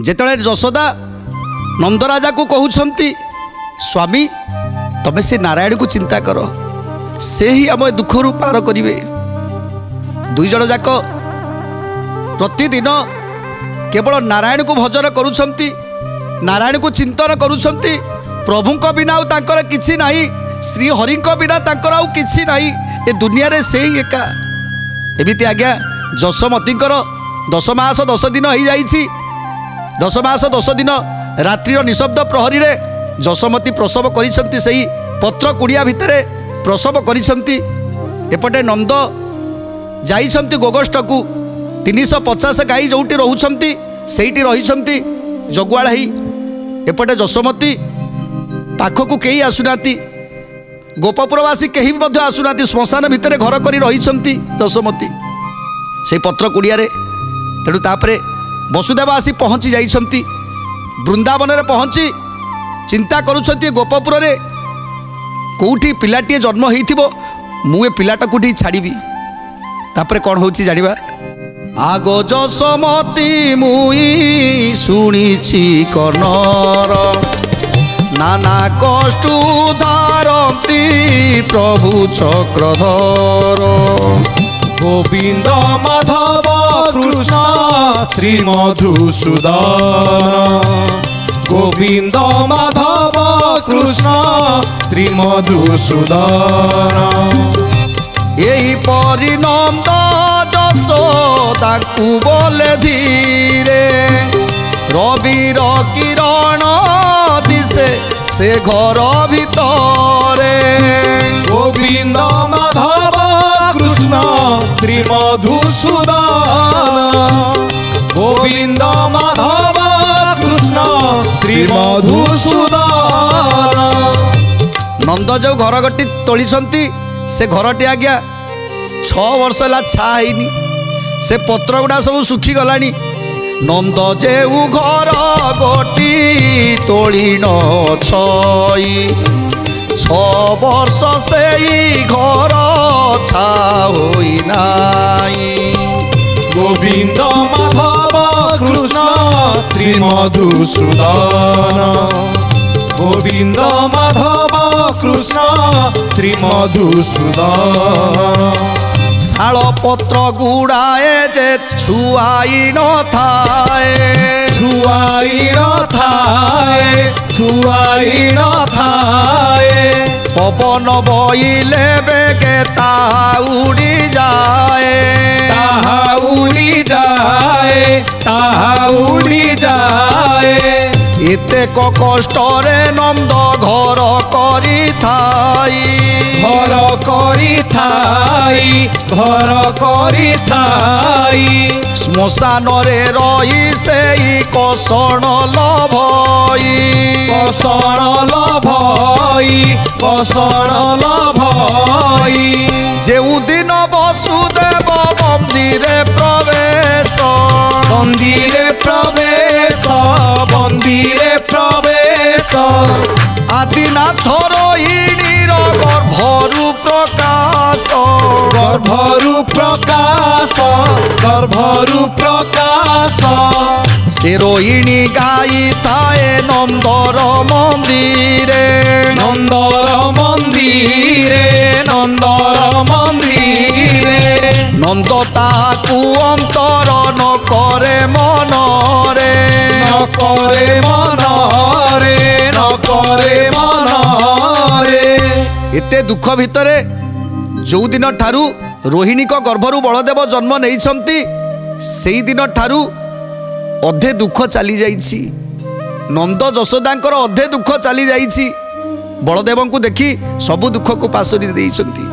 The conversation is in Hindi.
जेतळे यशोदा नंदराजा को कहउछंती स्वामी तमे से नारायण को चिंता करो से ही आम दुख रु पार करिवे। दुई जण जाक प्रतिदिन केवल नारायण को भजन करुछंती, नारायण को चिंतन करुछंती। प्रभु को बिना तांकर किछि नाही, श्री हरि को बिना तांकर आउ किछि नाही। ए दुनिया रे से ही एका एमिति आज्ञा जसमती दस मास दस दिन हो जाइछि। दस मास दस दिन रात्रि निशब्द प्रहरी रे जसमती प्रसव करिसंती, सही पत्र कुड़िया भितरे प्रसव करिसंती। एपटे नंद जाइसंती गोगष्ट को 350 गाई जोटी रहुसंती सेईटी रहिसंती जगवाड़ ही। एपटे जसमती पाख को कई आसुनाती, गोपपुरवासी कहीं भी आसुनाती, श्मशान भितर घर कर रहिसंती जसमती से पत्र कुड़िया रे। तेणु तापरे वसुदेव आसी पहुँची जाइछंती वृंदावन रे, पहुँची चिंता करुछंती गोपपुर रे कोठी पिलाटी जन्म होइथिबो, मु ए पिलाटा कोठी छाड़ीबी। तापरे कोन होउची जानिबा। आगो जसमती मुई सुनिछि कर्णर नाना कष्ट धारती प्रभु चक्रधर गोविंद माधव कृष्ण श्री मधुसूदन गोविंद माधव कृष्ण श्री मधुसूदन यही परिणंद जसोदा को बोले धीरे रविर किरण दिशे से घर भीतरे गोविंद माधव कृष्ण श्री मधुसूदन गोविंद माधव कृष्ण श्री मधुसूदन। नंद जो घर गटी तोलिसंती से घरटी आज्ञा 6 वर्ष ला छा हैनी, से पत्र गुडा सब सुखी गलानी। नंद जे घर गोटी तोलिन छई 6 वर्ष से घर छा होई नाही। गोविंद माधव कृष्ण श्री मधुसूदन गोविंद माधव कृष्ण श्री मधुसूदन शाल पत्र गुड़ाए जे छुआई न थाए पवन बइले बेगे ताहा उड़ी जाए इते को कष्ट रे नंद घर करी थाई श्मशान रे रही से कोसण लभई जेउ दिन वसुदेव बंदीरे प्रवेश आदिनाथ रोहिणीर गर्भरू प्रकाश से रोहिणी गाई थाए नंदर मंदिरे नंद ताकू अंतर न करे मनरे इते दुख भितरे जो दिन ठारू रोहिणी को गर्भरू बलदेव जन्म नहीं छंती सेई दिन ठारू अधे दुख चली जाइछि। नंद जसोदांकर अधे दुख चली जाइछि, बलदेव को देखी सब दुख को पासरी देइछंती।